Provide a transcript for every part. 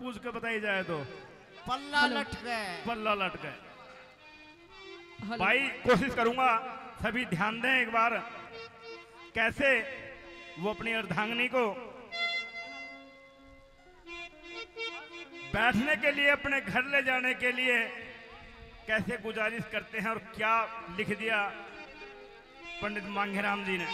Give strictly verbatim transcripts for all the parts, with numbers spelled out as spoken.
पूछ के बताई जाए तो पल्ला लटके, पल्ला लटके। भाई कोशिश करूंगा सभी ध्यान दें एक बार कैसे वो अपनी अर्धांगिनी को बैठने के लिए अपने घर ले जाने के लिए कैसे गुजारिश करते हैं और क्या लिख दिया पंडित मांगेराम जी ने।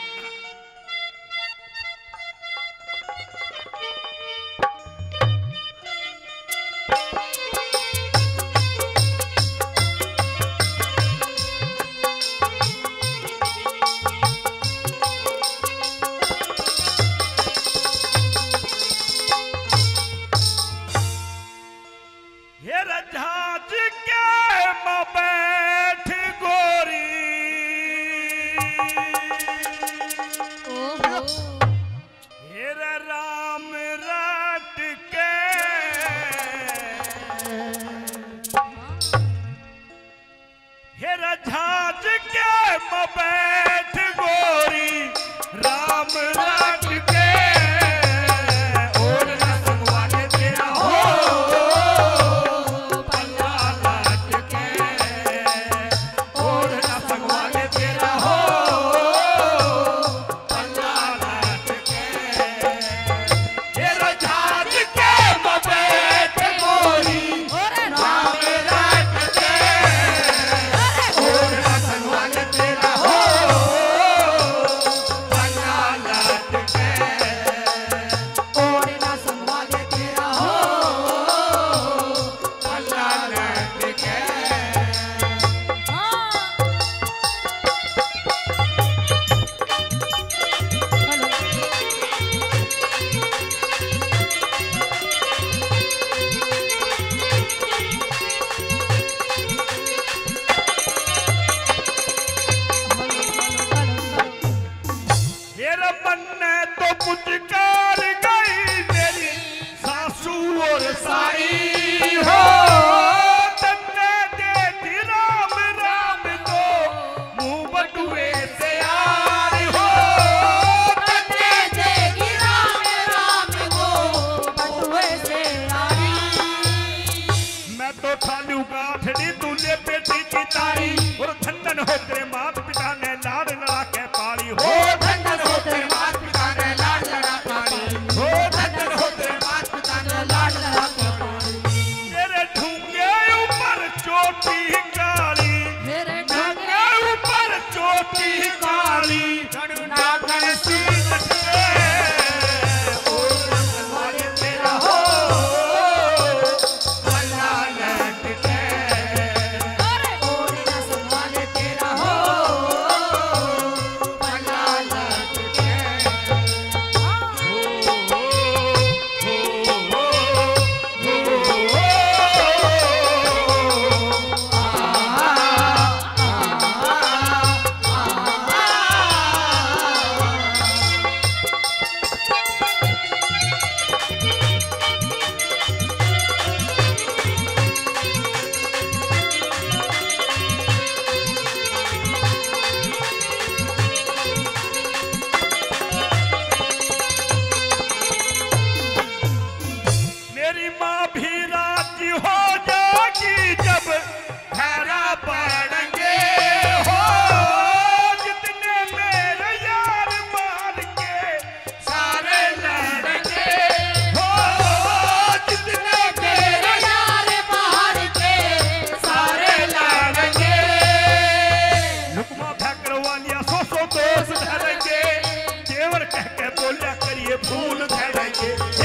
बोला करिए फूल,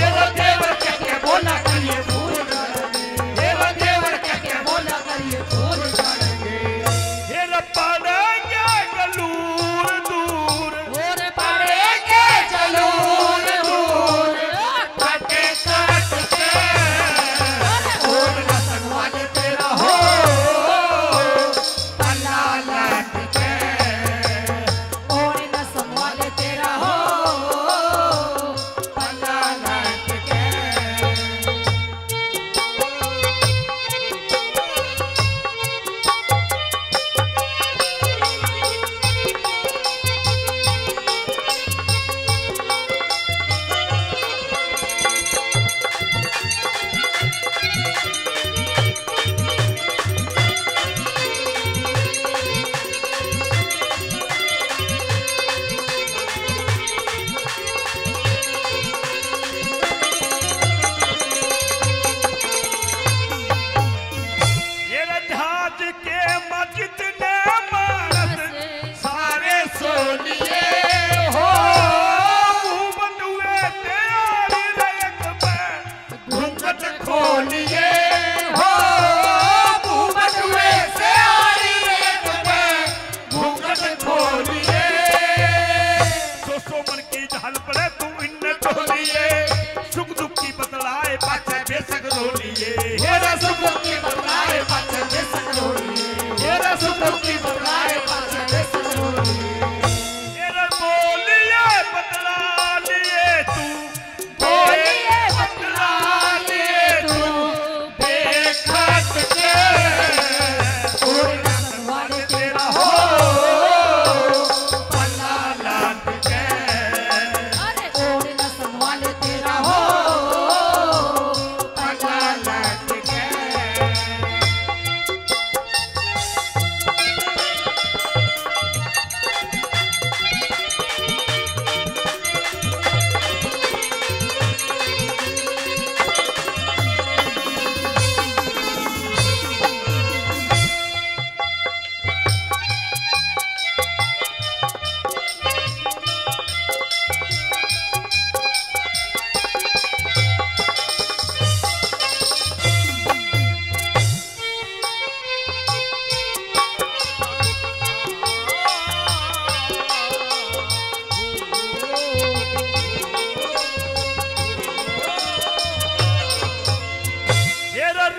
बोला करिए फूल।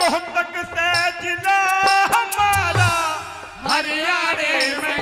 रोहतक से जिला हमारा हरियाणा में।